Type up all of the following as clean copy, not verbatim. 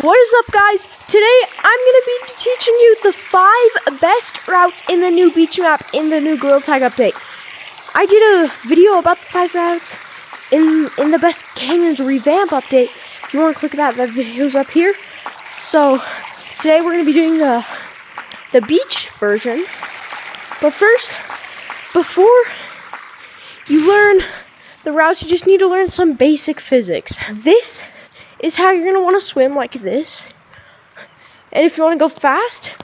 What is up, guys? Today I'm gonna be teaching you the 5 best routes in the new beach map in the new Gorilla Tag update. I did a video about the 5 routes in the best canyons revamp update. If you want to click that video's up here. So today we're gonna be doing the beach version. But first, before you learn the routes, you just need to learn some basic physics. This is how you're gonna want to swim, like this, and if you want to go fast,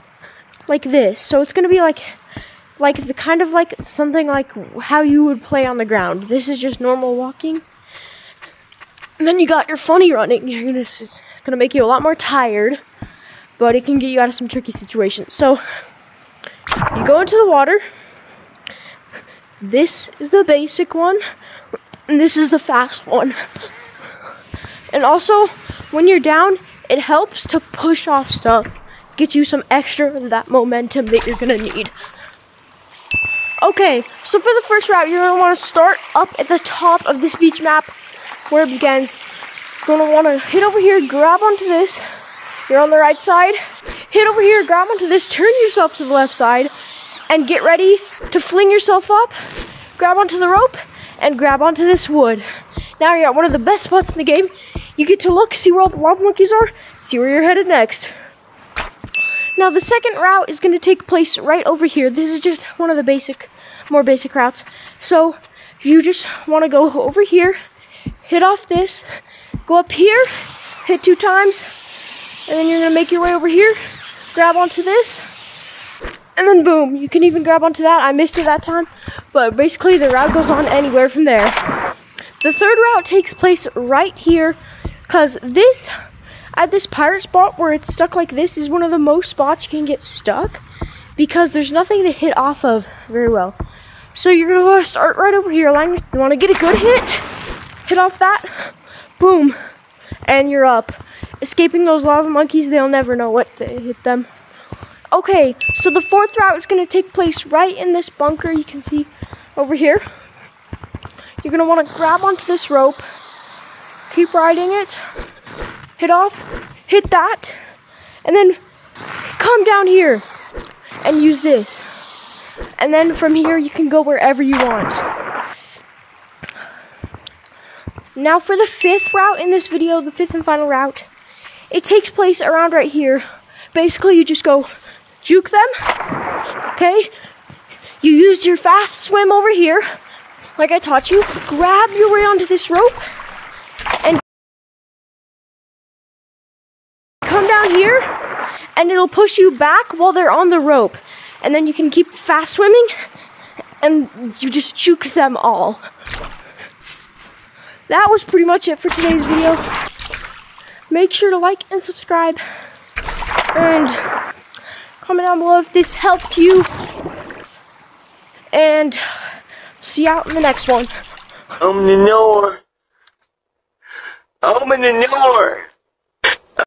like this. So it's gonna be like something like how you would play on the ground. This is just normal walking, and then you got your funny running. It's gonna make you a lot more tired, but it can get you out of some tricky situations. So you go into the water. This is the basic one, and this is the fast one. And also, when you're down, it helps to push off stuff. Gets you some extra of that momentum that you're gonna need. Okay, so for the first route, you're gonna wanna start up at the top of this beach map where it begins. You're gonna wanna hit over here, grab onto this. You're on the right side. Hit over here, grab onto this, turn yourself to the left side, and get ready to fling yourself up, grab onto the rope, and grab onto this wood. Now you're at one of the best spots in the game. You get to look, see where all the lava monkeys are, see where you're headed next. Now the second route is going to take place right over here. This is just one of the more basic routes. So you just want to go over here, hit off this, go up here, hit 2 times, and then you're going to make your way over here, grab onto this, and then boom, you can even grab onto that. I missed it that time, but basically the route goes on anywhere from there. The third route takes place right here, because at this pirate spot where it's stuck like this is one of the most spots you can get stuck, because there's nothing to hit off of very well. So you're going to want to start right over here. You want to get a good hit off that, boom, and you're up. Escaping those lava monkeys, they'll never know what to hit them. Okay, so the fourth route is going to take place right in this bunker you can see over here. You're going to want to grab onto this rope, keep riding it, hit off, hit that, and then come down here and use this. And then from here you can go wherever you want. Now for the fifth route in this video, the fifth and final route, it takes place around right here. Basically, you just go juke them, okay? You use your fast swim over here, like I taught you. Grab your way onto this rope, and come down here, and it'll push you back while they're on the rope. And then you can keep fast swimming, and you just juke them all. That was pretty much it for today's video. Make sure to like and subscribe, and comment down below if this helped you, and see you out in the next one. I'm in the north.